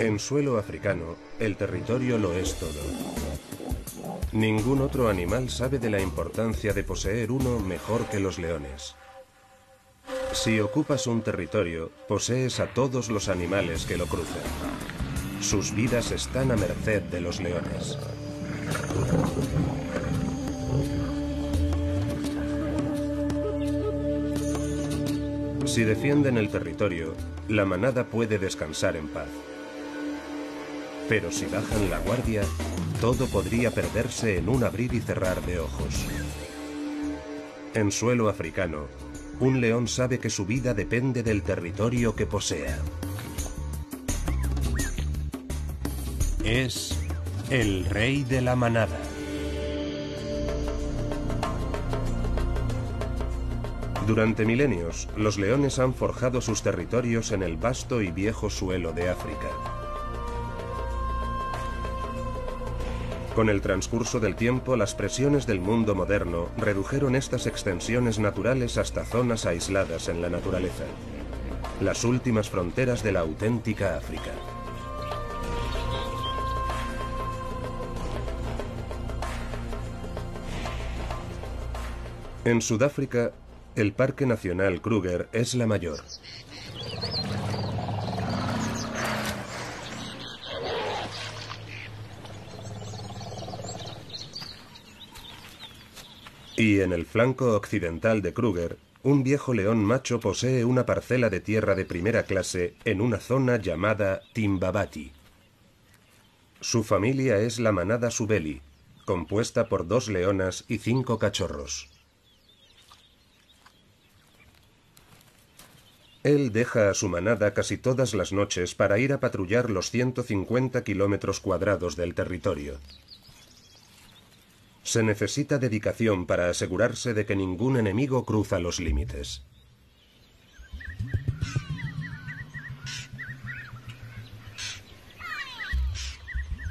En suelo africano, el territorio lo es todo. Ningún otro animal sabe de la importancia de poseer uno mejor que los leones. Si ocupas un territorio, posees a todos los animales que lo cruzan. Sus vidas están a merced de los leones. Si defienden el territorio, la manada puede descansar en paz. Pero si bajan la guardia, todo podría perderse en un abrir y cerrar de ojos. En suelo africano, un león sabe que su vida depende del territorio que posea. Es el rey de la manada. Durante milenios, los leones han forjado sus territorios en el vasto y viejo suelo de África. Con el transcurso del tiempo, las presiones del mundo moderno redujeron estas extensiones naturales hasta zonas aisladas en la naturaleza, las últimas fronteras de la auténtica África. En Sudáfrica, el Parque Nacional Kruger es la mayor. Y en el flanco occidental de Kruger, un viejo león macho posee una parcela de tierra de primera clase en una zona llamada Timbavati. Su familia es la manada Subeli, compuesta por 2 leonas y 5 cachorros. Él deja a su manada casi todas las noches para ir a patrullar los 150 kilómetros cuadrados del territorio. Se necesita dedicación para asegurarse de que ningún enemigo cruza los límites.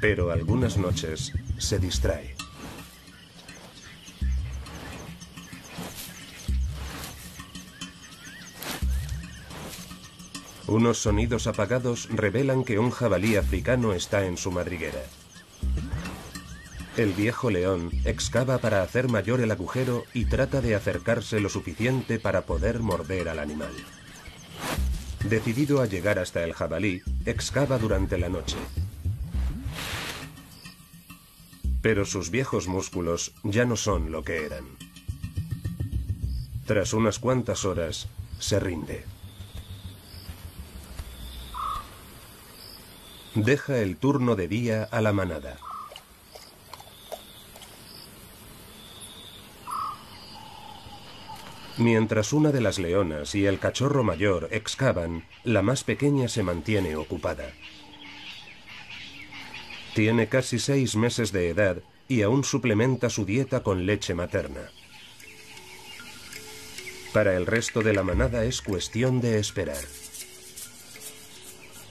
Pero algunas noches se distrae. Unos sonidos apagados revelan que un jabalí africano está en su madriguera. El viejo león excava para hacer mayor el agujero y trata de acercarse lo suficiente para poder morder al animal. Decidido a llegar hasta el jabalí, excava durante la noche. Pero sus viejos músculos ya no son lo que eran. Tras unas cuantas horas, se rinde. Deja el turno de día a la manada. Mientras una de las leonas y el cachorro mayor excavan, la más pequeña se mantiene ocupada. Tiene casi 6 meses de edad y aún suplementa su dieta con leche materna. Para el resto de la manada es cuestión de esperar,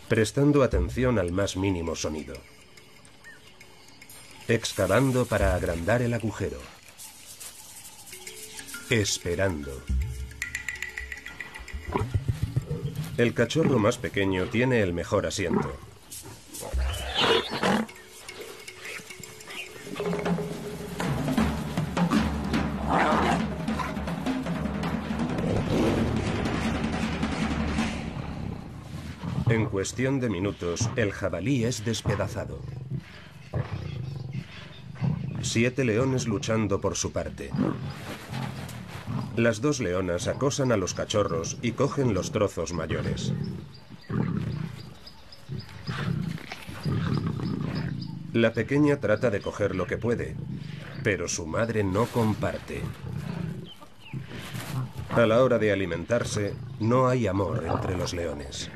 prestando atención al más mínimo sonido, excavando para agrandar el agujero, esperando. El cachorro más pequeño tiene el mejor asiento. En cuestión de minutos, el jabalí es despedazado. 7 leones luchando por su parte. Las 2 leonas acosan a los cachorros y cogen los trozos mayores. La pequeña trata de coger lo que puede, pero su madre no comparte. A la hora de alimentarse, no hay amor entre los leones.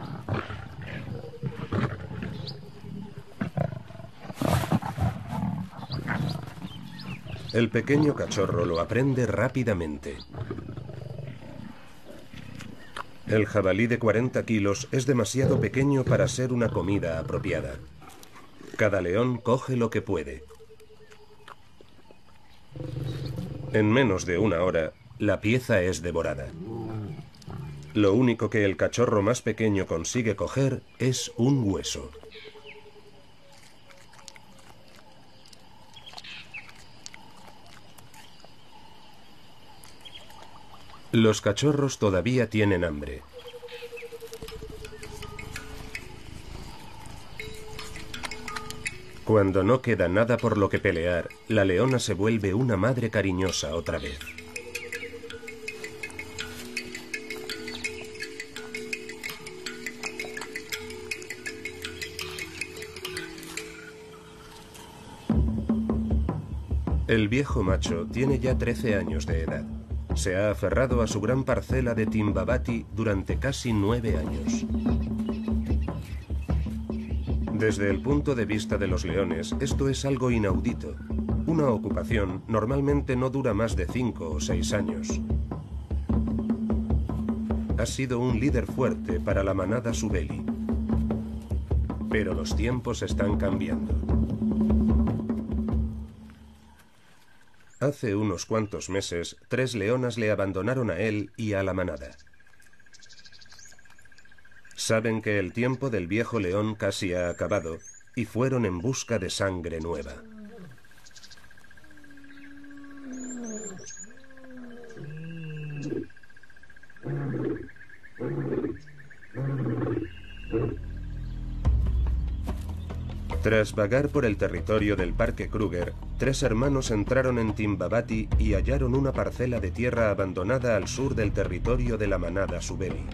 El pequeño cachorro lo aprende rápidamente. El jabalí de 40 kilos es demasiado pequeño para ser una comida apropiada. Cada león coge lo que puede. En menos de una hora, la pieza es devorada. Lo único que el cachorro más pequeño consigue coger es un hueso. Los cachorros todavía tienen hambre. Cuando no queda nada por lo que pelear, la leona se vuelve una madre cariñosa otra vez. El viejo macho tiene ya 13 años de edad. Se ha aferrado a su gran parcela de Timbavati durante casi 9 años. Desde el punto de vista de los leones, esto es algo inaudito. Una ocupación normalmente no dura más de 5 o 6 años. Ha sido un líder fuerte para la manada Subeli. Pero los tiempos están cambiando. Hace unos cuantos meses, 3 leonas le abandonaron a él y a la manada. Saben que el tiempo del viejo león casi ha acabado y fueron en busca de sangre nueva. Tras vagar por el territorio del Parque Kruger, 3 hermanos entraron en Timbavati y hallaron una parcela de tierra abandonada al sur del territorio de la manada Subeli.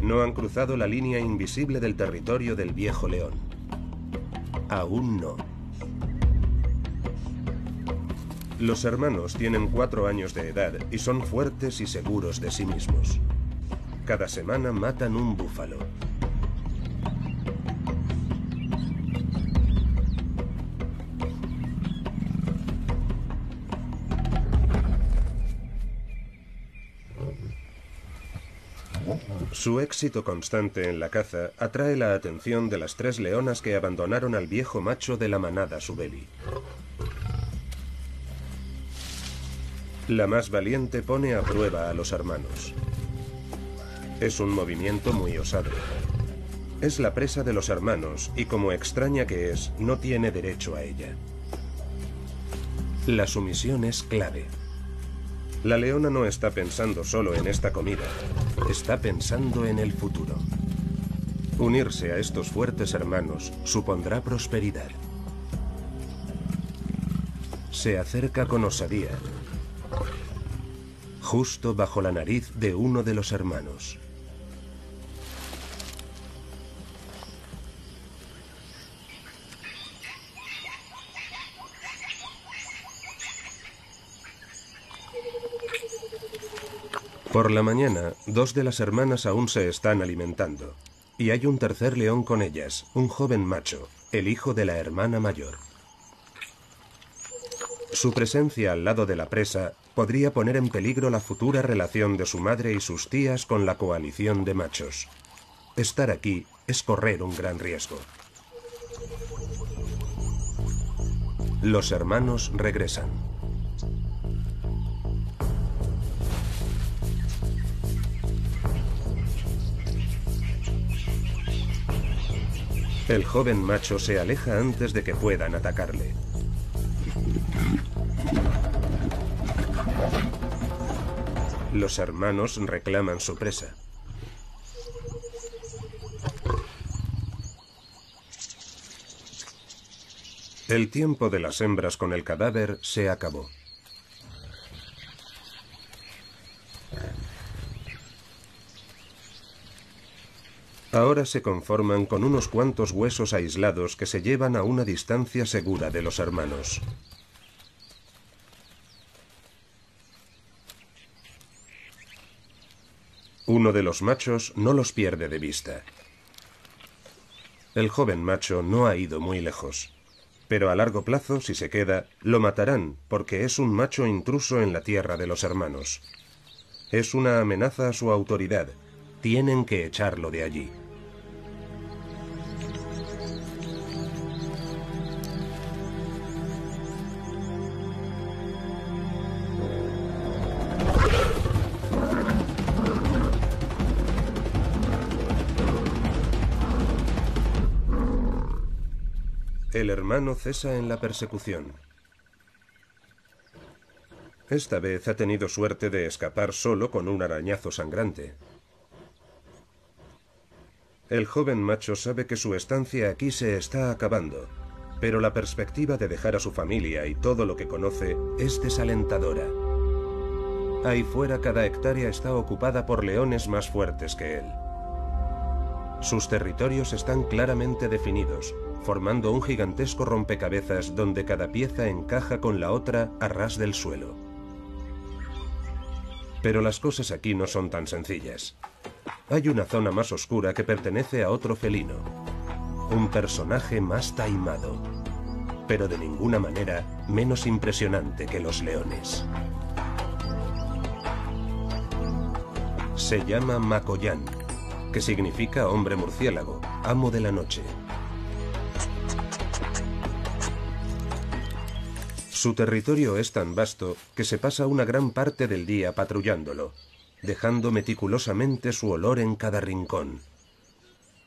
No han cruzado la línea invisible del territorio del viejo león. Aún no. Los hermanos tienen 4 años de edad y son fuertes y seguros de sí mismos. Cada semana matan un búfalo. Su éxito constante en la caza atrae la atención de las 3 leonas que abandonaron al viejo macho de la manada Subeli. La más valiente pone a prueba a los hermanos. Es un movimiento muy osado. Es la presa de los hermanos y, como extraña que es, no tiene derecho a ella. La sumisión es clave. La leona no está pensando solo en esta comida, está pensando en el futuro. Unirse a estos fuertes hermanos supondrá prosperidad. Se acerca con osadía, justo bajo la nariz de uno de los hermanos. Por la mañana, 2 de las hermanas aún se están alimentando, y hay un tercer león con ellas, un joven macho, el hijo de la hermana mayor. Su presencia al lado de la presa podría poner en peligro la futura relación de su madre y sus tías con la coalición de machos. Estar aquí es correr un gran riesgo. Los hermanos regresan. El joven macho se aleja antes de que puedan atacarle. Los hermanos reclaman su presa. El tiempo de las hembras con el cadáver se acabó. Ahora se conforman con unos cuantos huesos aislados que se llevan a una distancia segura de los hermanos. Uno de los machos no los pierde de vista. El joven macho no ha ido muy lejos, pero a largo plazo, si se queda, lo matarán porque es un macho intruso en la tierra de los hermanos. Es una amenaza a su autoridad. Tienen que echarlo de allí. El hermano cesa en la persecución. Esta vez ha tenido suerte de escapar solo con un arañazo sangrante. El joven macho sabe que su estancia aquí se está acabando, pero la perspectiva de dejar a su familia y todo lo que conoce es desalentadora. Ahí fuera cada hectárea está ocupada por leones más fuertes que él. Sus territorios están claramente definidos, formando un gigantesco rompecabezas donde cada pieza encaja con la otra a ras del suelo. Pero las cosas aquí no son tan sencillas. Hay una zona más oscura que pertenece a otro felino, un personaje más taimado, pero de ninguna manera menos impresionante que los leones. Se llama Macoyán, que significa hombre murciélago, amo de la noche. Su territorio es tan vasto que se pasa una gran parte del día patrullándolo, dejando meticulosamente su olor en cada rincón.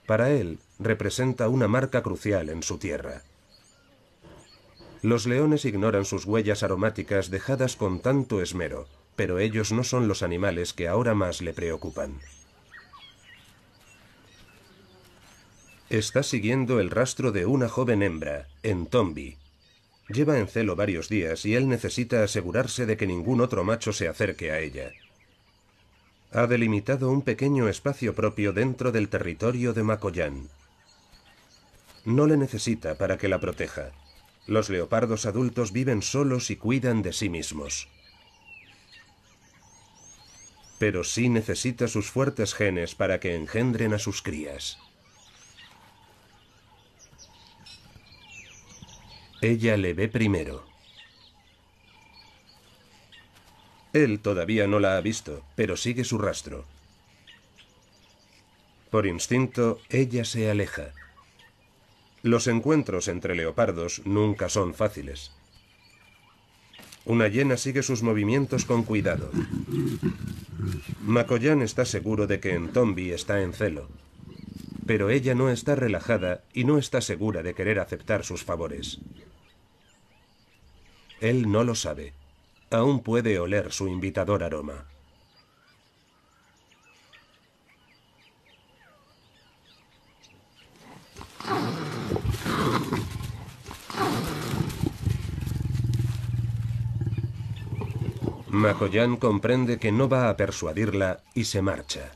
Para él, representa una marca crucial en su tierra. Los leones ignoran sus huellas aromáticas dejadas con tanto esmero, pero ellos no son los animales que ahora más le preocupan. Está siguiendo el rastro de una joven hembra, Nthombi. Lleva en celo varios días y él necesita asegurarse de que ningún otro macho se acerque a ella. Ha delimitado un pequeño espacio propio dentro del territorio de Macoyán. No le necesita para que la proteja. Los leopardos adultos viven solos y cuidan de sí mismos. Pero sí necesita sus fuertes genes para que engendren a sus crías. Ella le ve primero. Él todavía no la ha visto, pero sigue su rastro. Por instinto, ella se aleja. Los encuentros entre leopardos nunca son fáciles. Una hiena sigue sus movimientos con cuidado. Macoyán está seguro de que Nthombi está en celo, pero ella no está relajada y no está segura de querer aceptar sus favores. Él no lo sabe. Aún puede oler su invitador aroma. Macoyán comprende que no va a persuadirla y se marcha.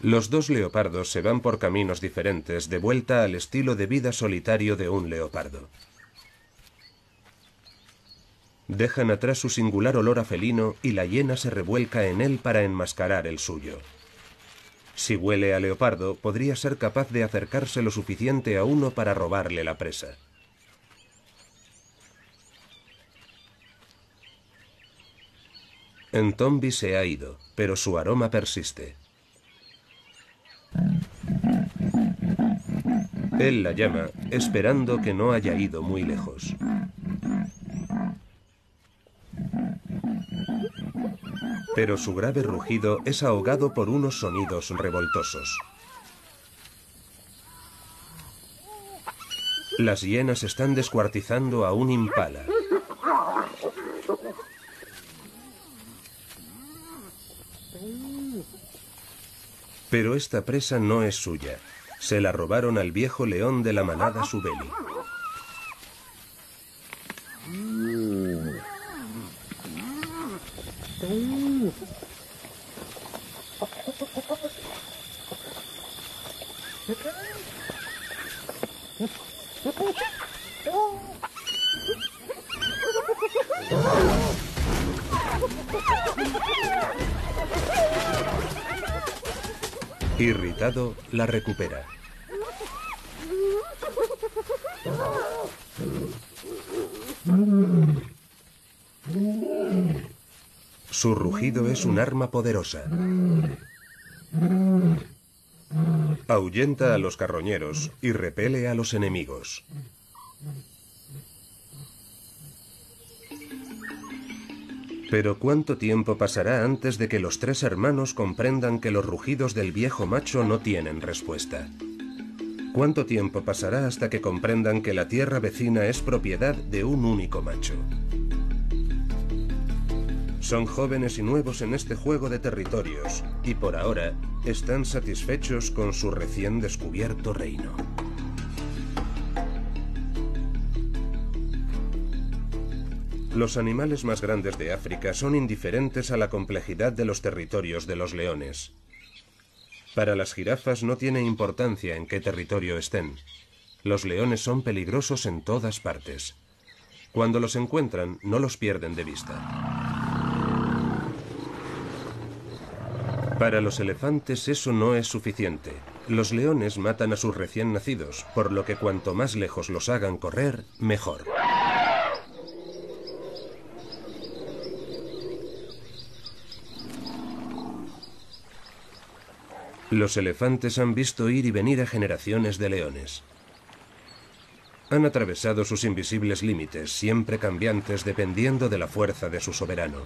Los dos leopardos se van por caminos diferentes de vuelta al estilo de vida solitario de un leopardo. Dejan atrás su singular olor a felino y la hiena se revuelca en él para enmascarar el suyo. Si huele a leopardo, podría ser capaz de acercarse lo suficiente a uno para robarle la presa. Nthombi se ha ido, pero su aroma persiste. Él la llama, esperando que no haya ido muy lejos. Pero su grave rugido es ahogado por unos sonidos revoltosos. Las hienas están descuartizando a un impala. Pero esta presa no es suya. Se la robaron al viejo león de la manada Subeli. Irritado, la recupera. Su rugido es un arma poderosa. Ahuyenta a los carroñeros y repele a los enemigos. Pero ¿cuánto tiempo pasará antes de que los tres hermanos comprendan que los rugidos del viejo macho no tienen respuesta? ¿Cuánto tiempo pasará hasta que comprendan que la tierra vecina es propiedad de un único macho? Son jóvenes y nuevos en este juego de territorios, y por ahora están satisfechos con su recién descubierto reino. Los animales más grandes de África son indiferentes a la complejidad de los territorios de los leones. Para las jirafas no tiene importancia en qué territorio estén. Los leones son peligrosos en todas partes. Cuando los encuentran, no los pierden de vista. Para los elefantes eso no es suficiente. Los leones matan a sus recién nacidos, por lo que cuanto más lejos los hagan correr, mejor. Los elefantes han visto ir y venir a generaciones de leones. Han atravesado sus invisibles límites, siempre cambiantes dependiendo de la fuerza de su soberano.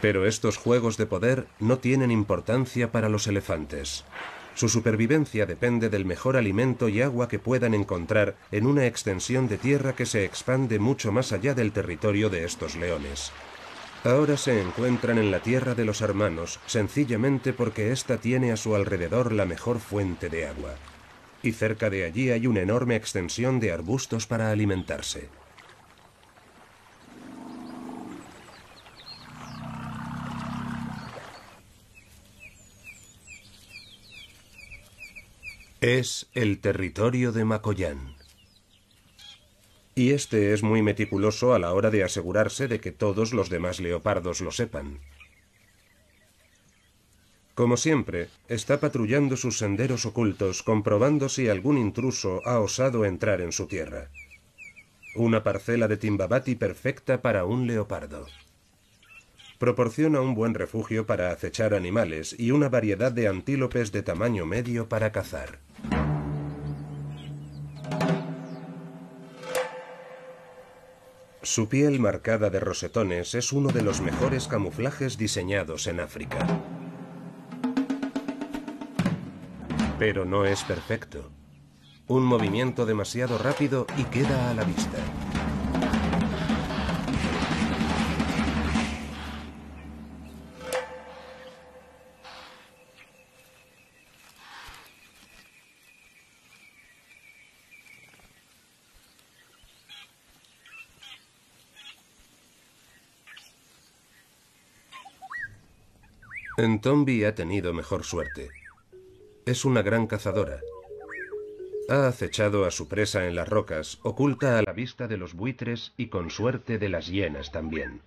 Pero estos juegos de poder no tienen importancia para los elefantes. Su supervivencia depende del mejor alimento y agua que puedan encontrar en una extensión de tierra que se expande mucho más allá del territorio de estos leones. Ahora se encuentran en la tierra de los hermanos, sencillamente porque ésta tiene a su alrededor la mejor fuente de agua. Y cerca de allí hay una enorme extensión de arbustos para alimentarse. Es el territorio de Macoyán. Y este es muy meticuloso a la hora de asegurarse de que todos los demás leopardos lo sepan. Como siempre, está patrullando sus senderos ocultos, comprobando si algún intruso ha osado entrar en su tierra. Una parcela de Timbavati perfecta para un leopardo. Proporciona un buen refugio para acechar animales y una variedad de antílopes de tamaño medio para cazar. Su piel marcada de rosetones es uno de los mejores camuflajes diseñados en África. Pero no es perfecto. Un movimiento demasiado rápido y queda a la vista. Nthombi ha tenido mejor suerte. Es una gran cazadora. Ha acechado a su presa en las rocas, oculta a la vista de los buitres y con suerte de las hienas también.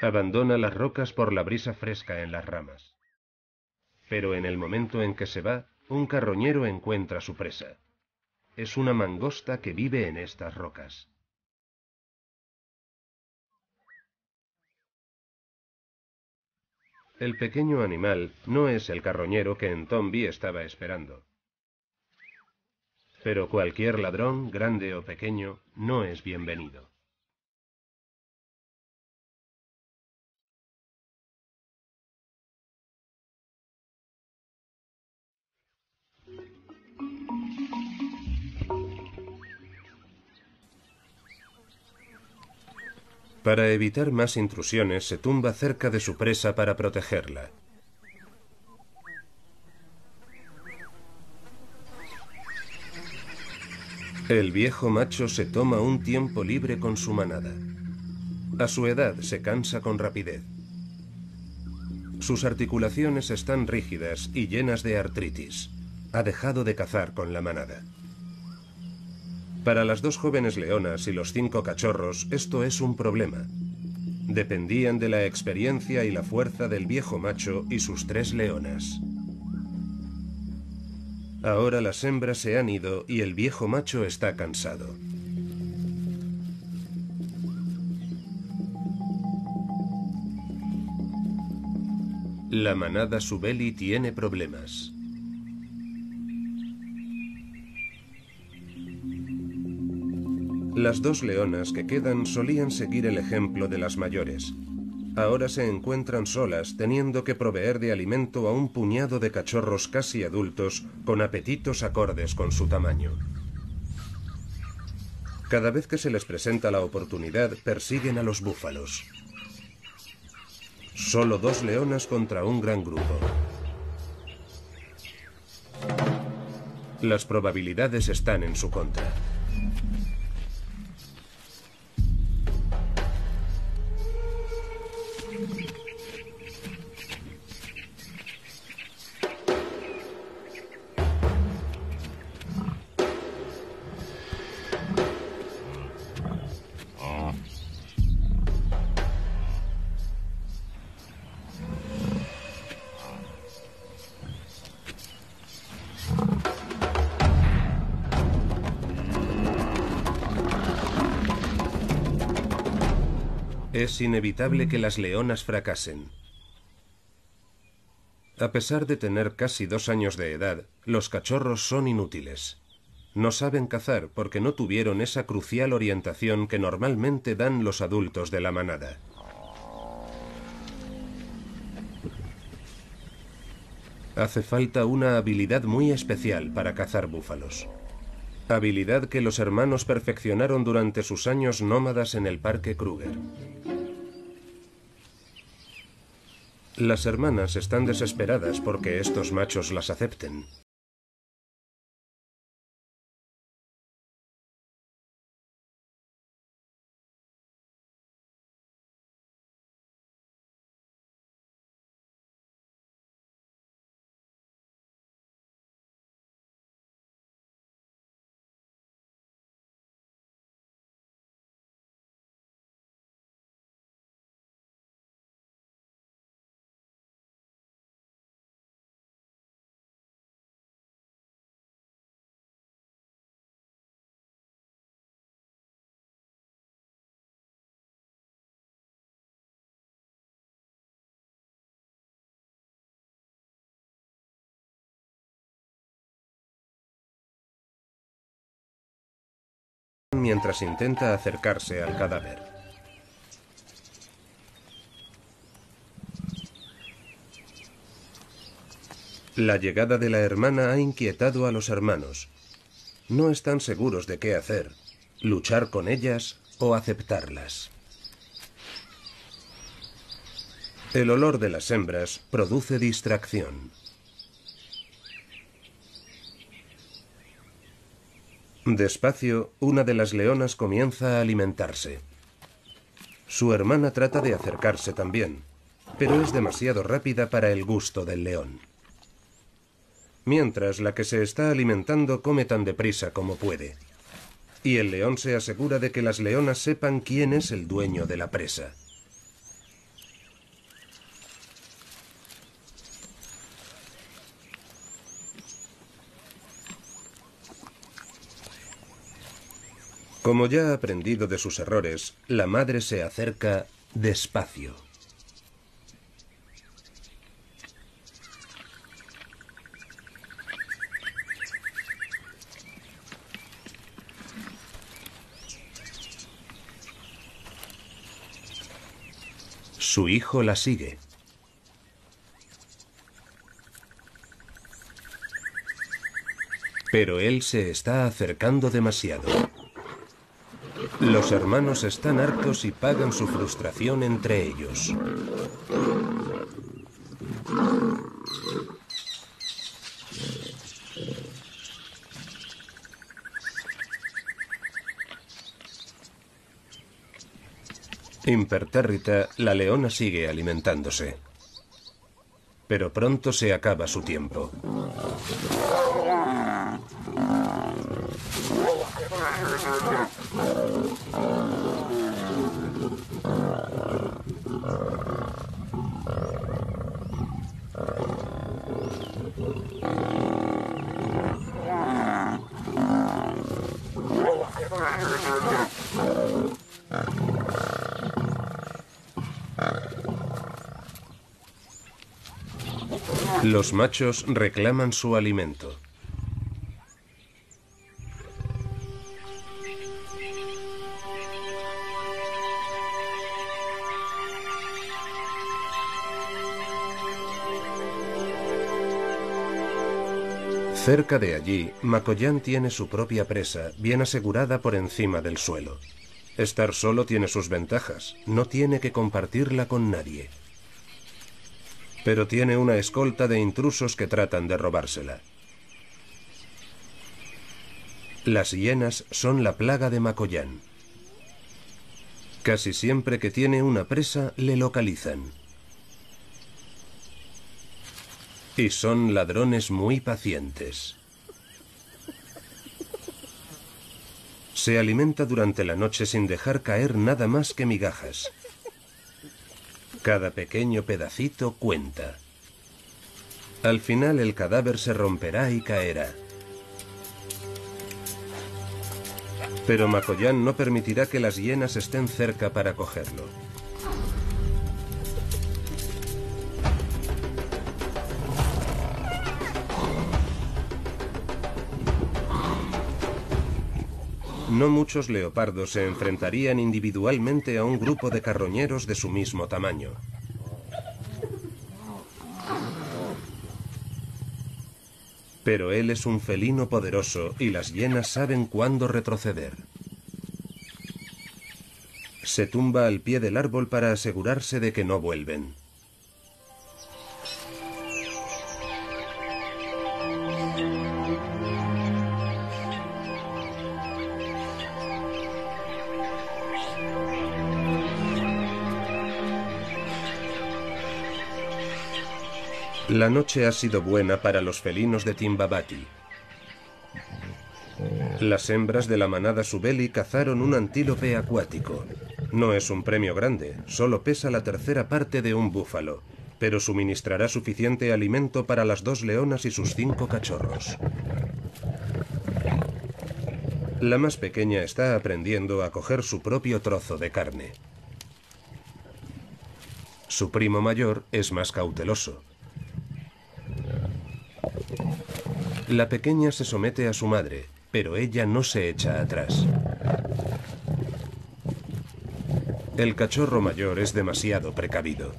Abandona las rocas por la brisa fresca en las ramas. Pero en el momento en que se va, un carroñero encuentra su presa. Es una mangosta que vive en estas rocas. El pequeño animal no es el carroñero que Nthombi estaba esperando. Pero cualquier ladrón, grande o pequeño, no es bienvenido. Para evitar más intrusiones, se tumba cerca de su presa para protegerla. El viejo macho se toma un tiempo libre con su manada. A su edad se cansa con rapidez. Sus articulaciones están rígidas y llenas de artritis. Ha dejado de cazar con la manada. Para las dos jóvenes leonas y los 5 cachorros, esto es un problema. Dependían de la experiencia y la fuerza del viejo macho y sus 3 leonas. Ahora las hembras se han ido y el viejo macho está cansado. La manada Subeli tiene problemas. Las dos leonas que quedan solían seguir el ejemplo de las mayores. Ahora se encuentran solas, teniendo que proveer de alimento a un puñado de cachorros casi adultos, con apetitos acordes con su tamaño. Cada vez que se les presenta la oportunidad, persiguen a los búfalos. Solo dos leonas contra un gran grupo. Las probabilidades están en su contra. Es inevitable que las leonas fracasen. A pesar de tener casi 2 años de edad, los cachorros son inútiles. No saben cazar porque no tuvieron esa crucial orientación que normalmente dan los adultos de la manada. Hace falta una habilidad muy especial para cazar búfalos. Habilidad que los hermanos perfeccionaron durante sus años nómadas en el Parque Kruger. Las hermanas están desesperadas porque estos machos las acepten. Mientras intenta acercarse al cadáver. La llegada de la hermana ha inquietado a los hermanos. No están seguros de qué hacer, luchar con ellas o aceptarlas. El olor de las hembras produce distracción. Despacio, una de las leonas comienza a alimentarse. Su hermana trata de acercarse también, pero es demasiado rápida para el gusto del león. Mientras, la que se está alimentando come tan deprisa como puede, y el león se asegura de que las leonas sepan quién es el dueño de la presa. Como ya ha aprendido de sus errores, la madre se acerca despacio. Su hijo la sigue. Pero él se está acercando demasiado. Los hermanos están hartos y pagan su frustración entre ellos. Impertérrita, la leona sigue alimentándose. Pero pronto se acaba su tiempo. Los machos reclaman su alimento. Cerca de allí, Macoyán tiene su propia presa, bien asegurada por encima del suelo. Estar solo tiene sus ventajas, no tiene que compartirla con nadie. Pero tiene una escolta de intrusos que tratan de robársela. Las hienas son la plaga de Macoyán. Casi siempre que tiene una presa, le localizan. Y son ladrones muy pacientes. Se alimenta durante la noche sin dejar caer nada más que migajas. Cada pequeño pedacito cuenta. Al final el cadáver se romperá y caerá. Pero Macoyán no permitirá que las hienas estén cerca para cogerlo. No muchos leopardos se enfrentarían individualmente a un grupo de carroñeros de su mismo tamaño. Pero él es un felino poderoso y las hienas saben cuándo retroceder. Se tumba al pie del árbol para asegurarse de que no vuelven. La noche ha sido buena para los felinos de Timbavati. Las hembras de la manada Subeli cazaron un antílope acuático. No es un premio grande, solo pesa la tercera parte de un búfalo, pero suministrará suficiente alimento para las 2 leonas y sus 5 cachorros. La más pequeña está aprendiendo a coger su propio trozo de carne. Su primo mayor es más cauteloso. La pequeña se somete a su madre, pero ella no se echa atrás. El cachorro mayor es demasiado precavido.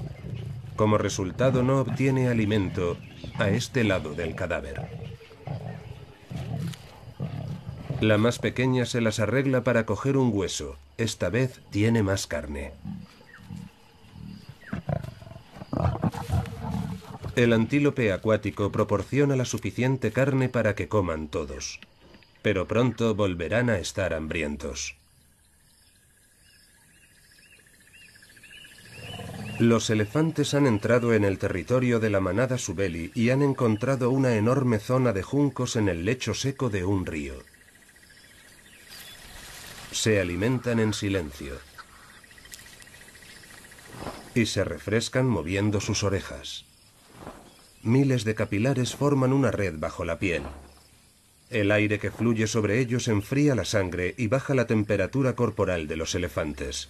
Como resultado, no obtiene alimento a este lado del cadáver. La más pequeña se las arregla para coger un hueso. Esta vez tiene más carne. El antílope acuático proporciona la suficiente carne para que coman todos, pero pronto volverán a estar hambrientos. Los elefantes han entrado en el territorio de la manada Subeli y han encontrado una enorme zona de juncos en el lecho seco de un río. Se alimentan en silencio y se refrescan moviendo sus orejas. Miles de capilares forman una red bajo la piel. El aire que fluye sobre ellos enfría la sangre y baja la temperatura corporal de los elefantes.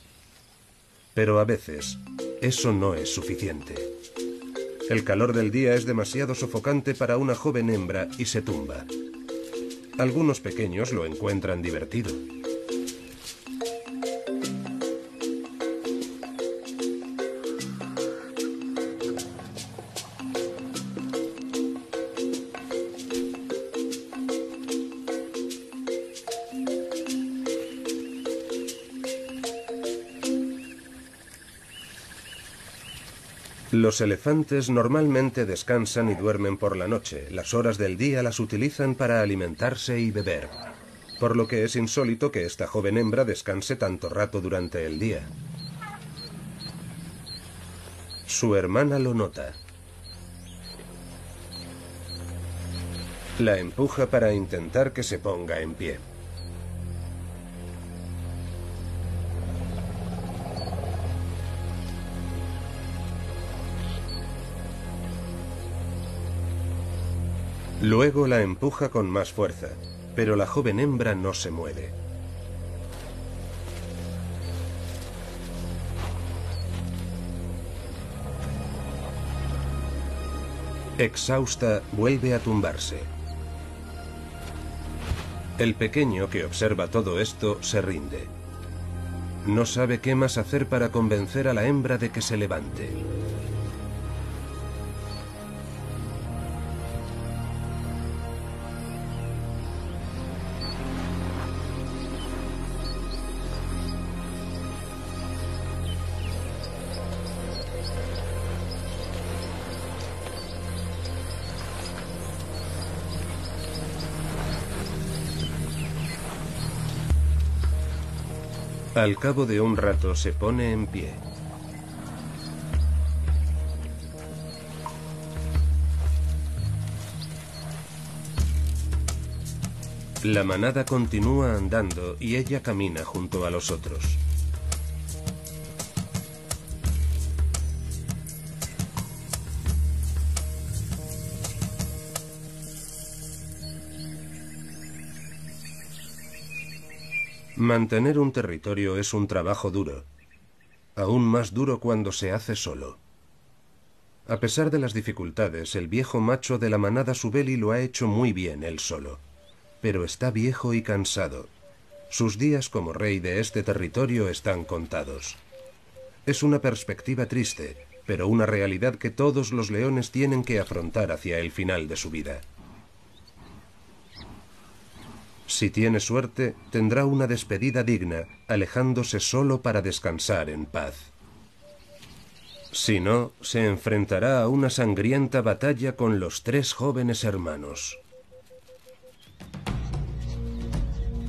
Pero a veces, eso no es suficiente. El calor del día es demasiado sofocante para una joven hembra y se tumba. Algunos pequeños lo encuentran divertido. Los elefantes normalmente descansan y duermen por la noche. Las horas del día las utilizan para alimentarse y beber, por lo que es insólito que esta joven hembra descanse tanto rato durante el día. Su hermana lo nota. La empuja para intentar que se ponga en pie. Luego la empuja con más fuerza, pero la joven hembra no se mueve. Exhausta, vuelve a tumbarse. El pequeño, que observa todo esto, se rinde. No sabe qué más hacer para convencer a la hembra de que se levante. Al cabo de un rato se pone en pie. La manada continúa andando y ella camina junto a los otros. Mantener un territorio es un trabajo duro, aún más duro cuando se hace solo. A pesar de las dificultades, el viejo macho de la manada Subeli lo ha hecho muy bien él solo. Pero está viejo y cansado. Sus días como rey de este territorio están contados. Es una perspectiva triste, pero una realidad que todos los leones tienen que afrontar hacia el final de su vida. Si tiene suerte, tendrá una despedida digna, alejándose solo para descansar en paz. Si no, se enfrentará a una sangrienta batalla con los tres jóvenes hermanos.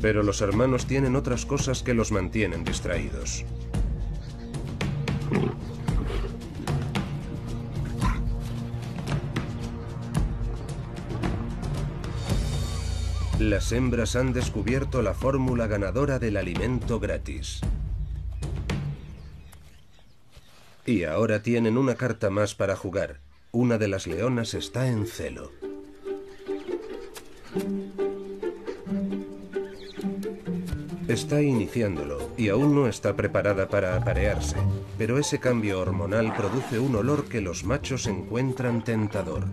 Pero los hermanos tienen otras cosas que los mantienen distraídos. Las hembras han descubierto la fórmula ganadora del alimento gratis. Y ahora tienen una carta más para jugar. Una de las leonas está en celo. Está iniciándolo y aún no está preparada para aparearse, pero ese cambio hormonal produce un olor que los machos encuentran tentador.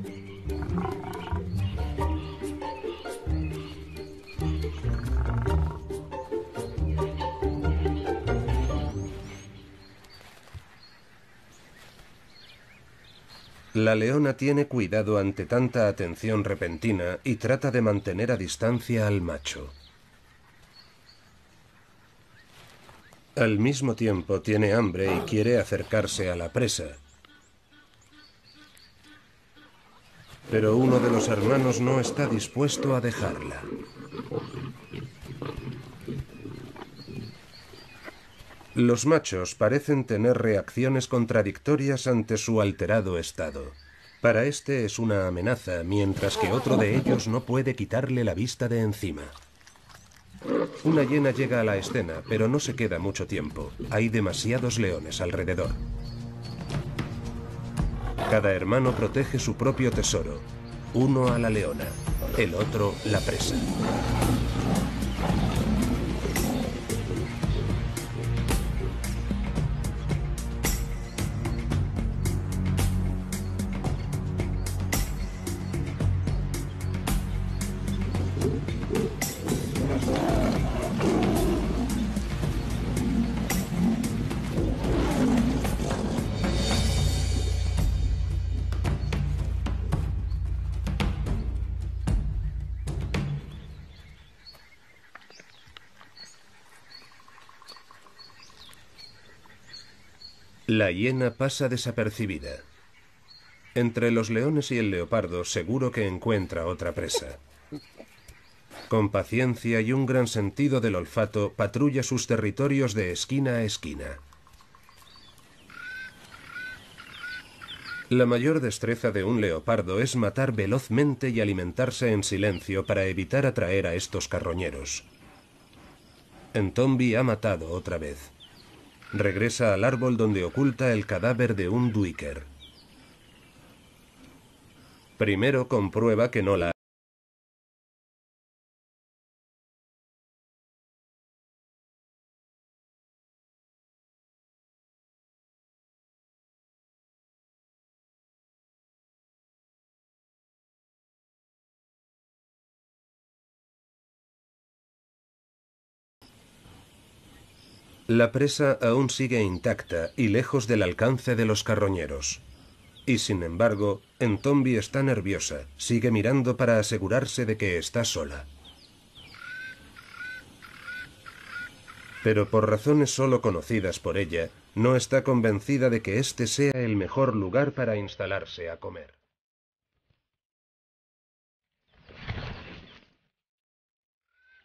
La leona tiene cuidado ante tanta atención repentina y trata de mantener a distancia al macho. Al mismo tiempo tiene hambre y quiere acercarse a la presa. Pero uno de los hermanos no está dispuesto a dejarla. Los machos parecen tener reacciones contradictorias ante su alterado estado. Para este es una amenaza, mientras que otro de ellos no puede quitarle la vista de encima. Una hiena llega a la escena, pero no se queda mucho tiempo. Hay demasiados leones alrededor. Cada hermano protege su propio tesoro. Uno a la leona, el otro la presa. La hiena pasa desapercibida. Entre los leones y el leopardo seguro que encuentra otra presa. Con paciencia y un gran sentido del olfato patrulla sus territorios de esquina a esquina. La mayor destreza de un leopardo es matar velozmente y alimentarse en silencio para evitar atraer a estos carroñeros. Nthombi ha matado otra vez. Regresa al árbol donde oculta el cadáver de un duiker. Primero comprueba que no la La presa aún sigue intacta y lejos del alcance de los carroñeros. Y sin embargo, Nthombi está nerviosa, sigue mirando para asegurarse de que está sola. Pero por razones solo conocidas por ella, no está convencida de que este sea el mejor lugar para instalarse a comer.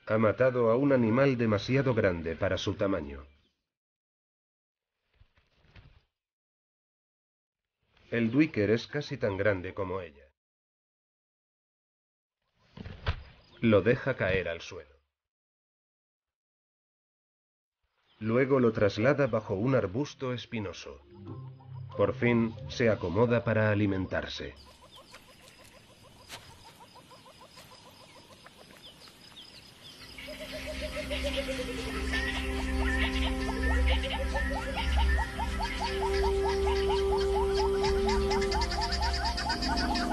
Ha matado a un animal demasiado grande para su tamaño. El duiker es casi tan grande como ella. Lo deja caer al suelo. Luego lo traslada bajo un arbusto espinoso. Por fin se acomoda para alimentarse.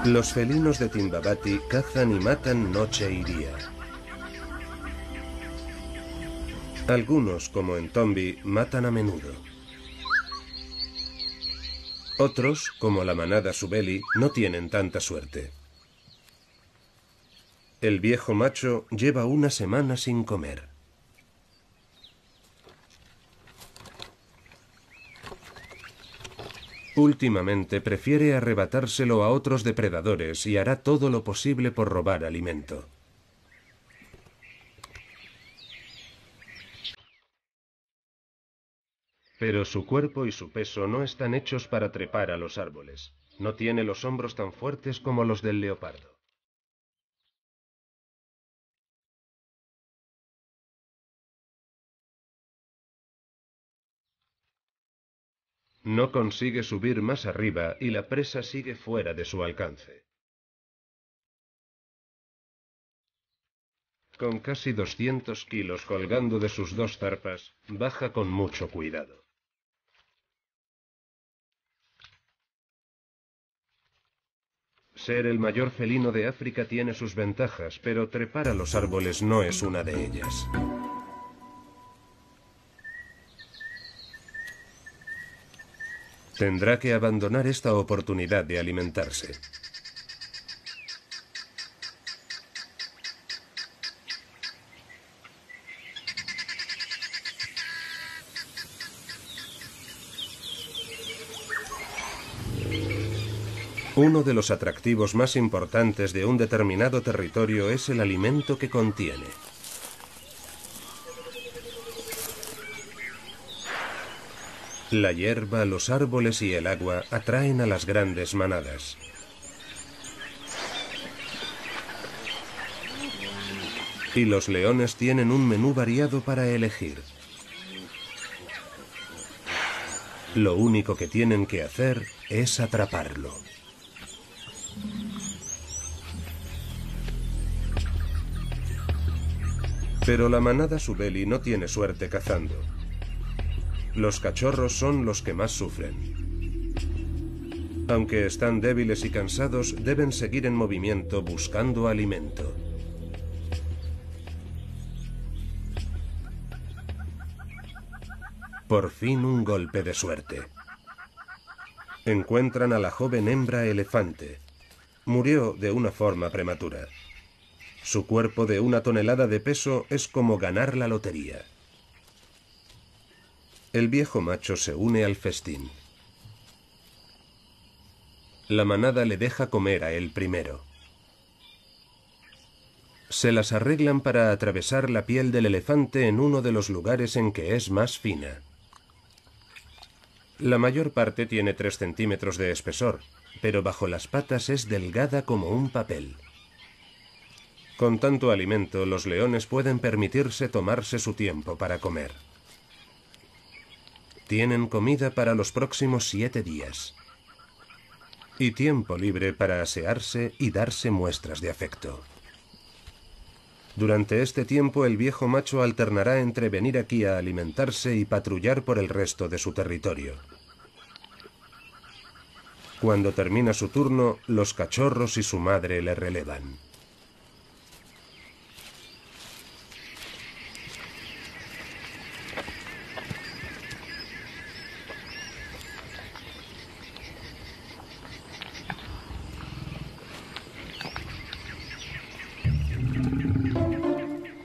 Los felinos de Timbavati cazan y matan noche y día. Algunos, como Nthombi, matan a menudo. Otros, como la manada Subeli, no tienen tanta suerte. El viejo macho lleva una semana sin comer. Últimamente prefiere arrebatárselo a otros depredadores y hará todo lo posible por robar alimento. Pero su cuerpo y su peso no están hechos para trepar a los árboles. No tiene los hombros tan fuertes como los del leopardo. No consigue subir más arriba y la presa sigue fuera de su alcance. Con casi 200 kilos colgando de sus dos zarpas, baja con mucho cuidado. Ser el mayor felino de África tiene sus ventajas, pero trepar a los árboles no es una de ellas. Tendrá que abandonar esta oportunidad de alimentarse. Uno de los atractivos más importantes de un determinado territorio es el alimento que contiene. La hierba, los árboles y el agua atraen a las grandes manadas. Y los leones tienen un menú variado para elegir. Lo único que tienen que hacer es atraparlo. Pero la manada Subeli no tiene suerte cazando. Los cachorros son los que más sufren. Aunque están débiles y cansados, deben seguir en movimiento buscando alimento. Por fin un golpe de suerte. Encuentran a la joven hembra elefante. Murió de una forma prematura. Su cuerpo de 1 tonelada de peso es como ganar la lotería. El viejo macho se une al festín. La manada le deja comer a él primero. Se las arreglan para atravesar la piel del elefante en uno de los lugares en que es más fina. La mayor parte tiene 3 centímetros de espesor, pero bajo las patas es delgada como un papel. Con tanto alimento, los leones pueden permitirse tomarse su tiempo para comer. Tienen comida para los próximos 7 días. Y tiempo libre para asearse y darse muestras de afecto. Durante este tiempo el viejo macho alternará entre venir aquí a alimentarse y patrullar por el resto de su territorio. Cuando termina su turno, los cachorros y su madre le relevan.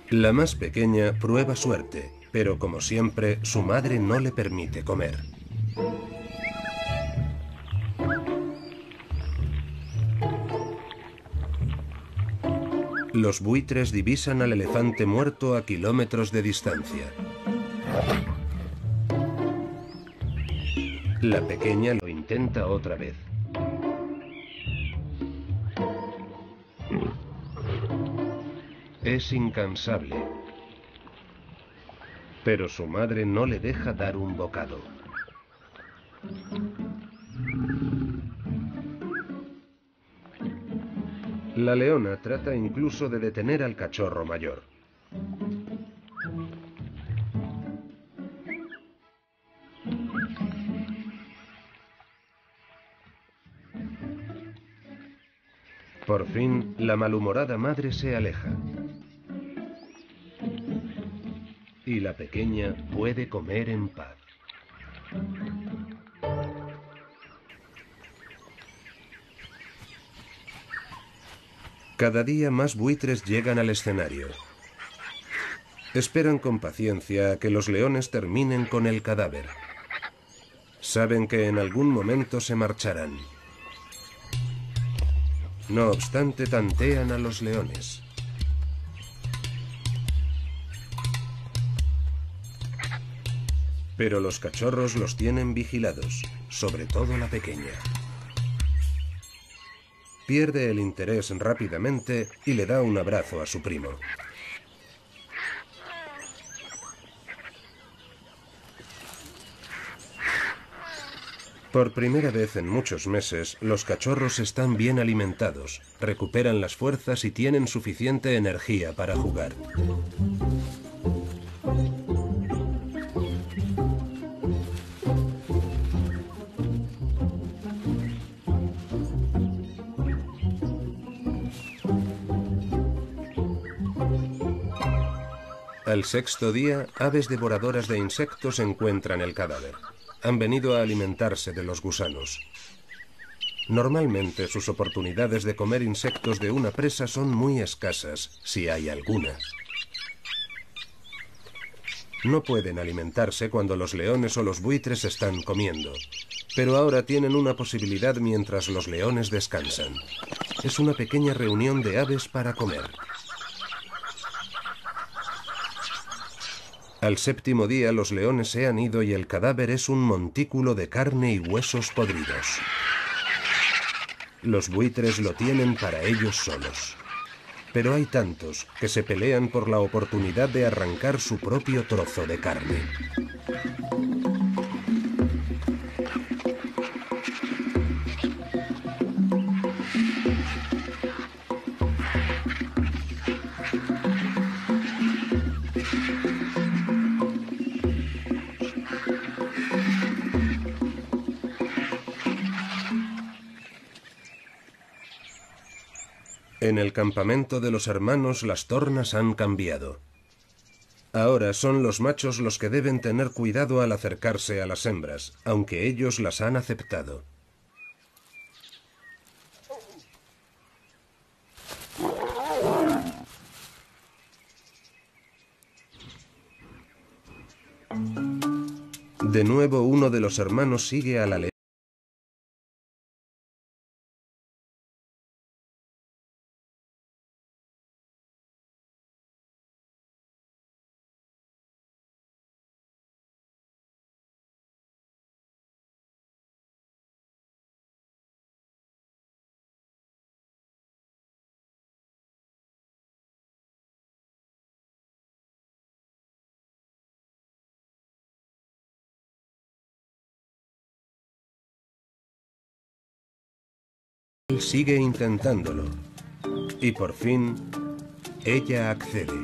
La más pequeña prueba suerte, pero como siempre, su madre no le permite comer. Los buitres divisan al elefante muerto a kilómetros de distancia. La pequeña lo intenta otra vez, Es incansable, pero su madre no le deja dar un bocado. La leona trata incluso de detener al cachorro mayor. Por fin, la malhumorada madre se aleja. Y la pequeña puede comer en paz. Cada día más buitres llegan al escenario. Esperan con paciencia a que los leones terminen con el cadáver. Saben que en algún momento se marcharán. No obstante, tantean a los leones. Pero los cachorros los tienen vigilados, sobre todo la pequeña. Pierde el interés rápidamente y le da un abrazo a su primo. Por primera vez en muchos meses, los cachorros están bien alimentados, recuperan las fuerzas y tienen suficiente energía para jugar. Al sexto día, aves devoradoras de insectos encuentran el cadáver. Han venido a alimentarse de los gusanos. Normalmente sus oportunidades de comer insectos de una presa son muy escasas, si hay alguna. No pueden alimentarse cuando los leones o los buitres están comiendo, pero ahora tienen una posibilidad mientras los leones descansan. Es una pequeña reunión de aves para comer. Al séptimo día los leones se han ido y el cadáver es un montículo de carne y huesos podridos. Los buitres lo tienen para ellos solos. Pero hay tantos que se pelean por la oportunidad de arrancar su propio trozo de carne. En el campamento de los hermanos las tornas han cambiado. Ahora son los machos los que deben tener cuidado al acercarse a las hembras, aunque ellos las han aceptado. De nuevo uno de los hermanos sigue a la leona. Sigue intentándolo y por fin ella accede.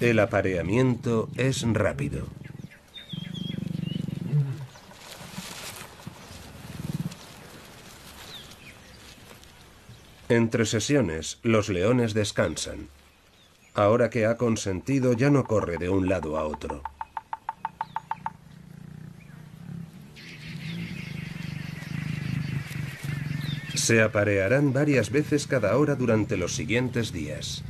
El apareamiento es rápido. Entre sesiones, los leones descansan. Ahora que ha consentido, ya no corre de un lado a otro. Se aparearán varias veces cada hora durante los siguientes días.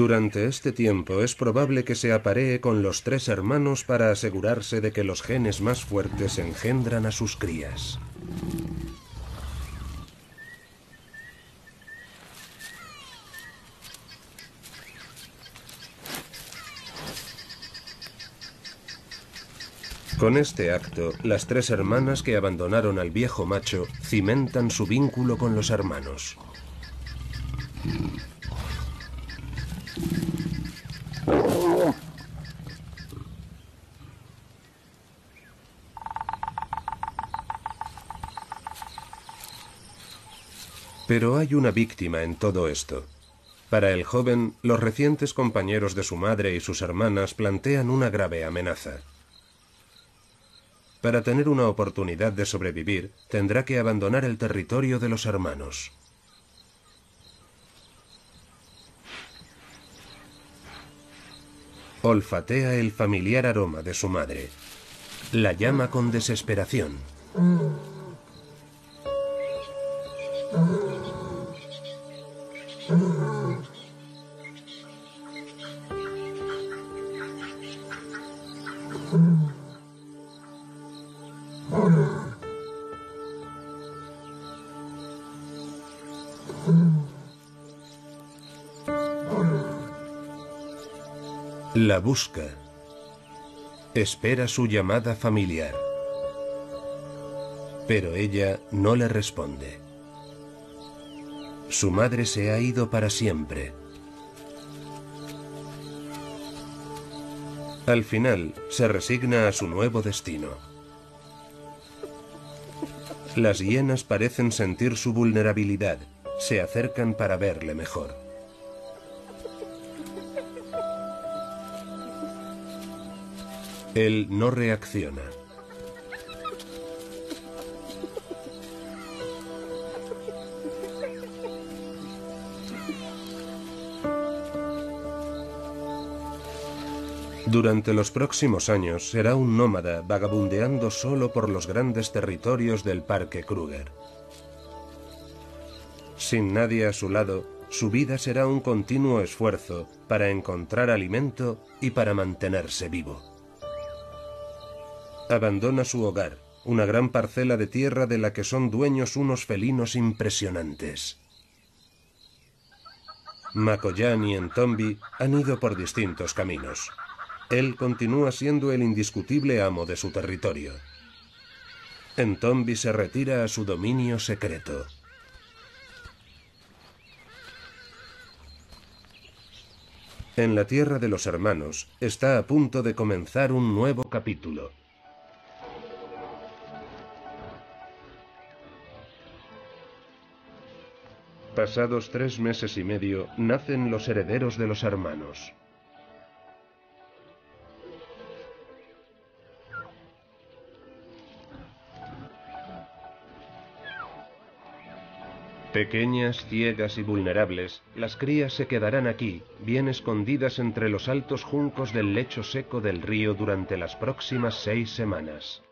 Durante este tiempo es probable que se aparee con los tres hermanos para asegurarse de que los genes más fuertes engendran a sus crías. Con este acto, las tres hermanas que abandonaron al viejo macho cimentan su vínculo con los hermanos. Pero hay una víctima en todo esto. Para el joven, los recientes compañeros de su madre y sus hermanas plantean una grave amenaza. Para tener una oportunidad de sobrevivir, tendrá que abandonar el territorio de los hermanos. Olfatea el familiar aroma de su madre. La llama con desesperación. La busca. Espera su llamada familiar. Pero ella no le responde. Su madre se ha ido para siempre. Al final, se resigna a su nuevo destino. Las hienas parecen sentir su vulnerabilidad. Se acercan para verle mejor. Él no reacciona. Durante los próximos años será un nómada vagabundeando solo por los grandes territorios del Parque Kruger. Sin nadie a su lado, su vida será un continuo esfuerzo para encontrar alimento y para mantenerse vivo. Abandona su hogar, una gran parcela de tierra de la que son dueños unos felinos impresionantes. Macoyán y Nthombi han ido por distintos caminos. Él continúa siendo el indiscutible amo de su territorio. Nthombi se retira a su dominio secreto. En la tierra de los hermanos está a punto de comenzar un nuevo capítulo. Pasados 3 meses y medio, nacen los herederos de los hermanos. Pequeñas, ciegas y vulnerables, las crías se quedarán aquí, bien escondidas entre los altos juncos del lecho seco del río durante las próximas 6 semanas.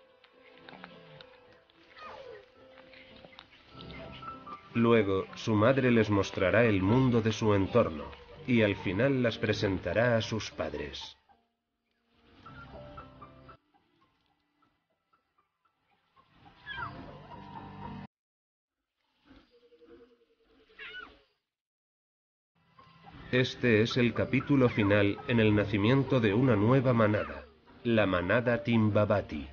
Luego, su madre les mostrará el mundo de su entorno, y al final las presentará a sus padres. Este es el capítulo final en el nacimiento de una nueva manada, la manada Timbavati.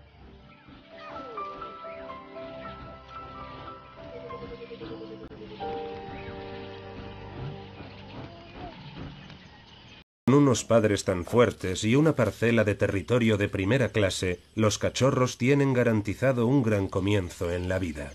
Con unos padres tan fuertes y una parcela de territorio de primera clase, los cachorros tienen garantizado un gran comienzo en la vida.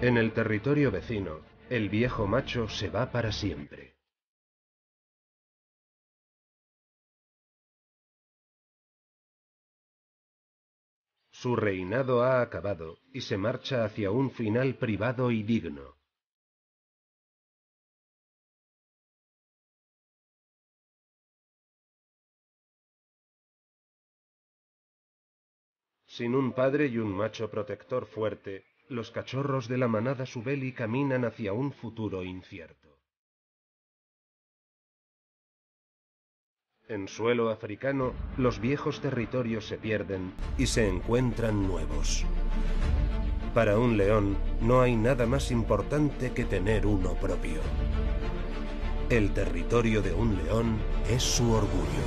En el territorio vecino, el viejo macho se va para siempre. Su reinado ha acabado y se marcha hacia un final privado y digno. Sin un padre y un macho protector fuerte, los cachorros de la manada Subeli caminan hacia un futuro incierto. En suelo africano, los viejos territorios se pierden y se encuentran nuevos. Para un león, no hay nada más importante que tener uno propio. El territorio de un león es su orgullo.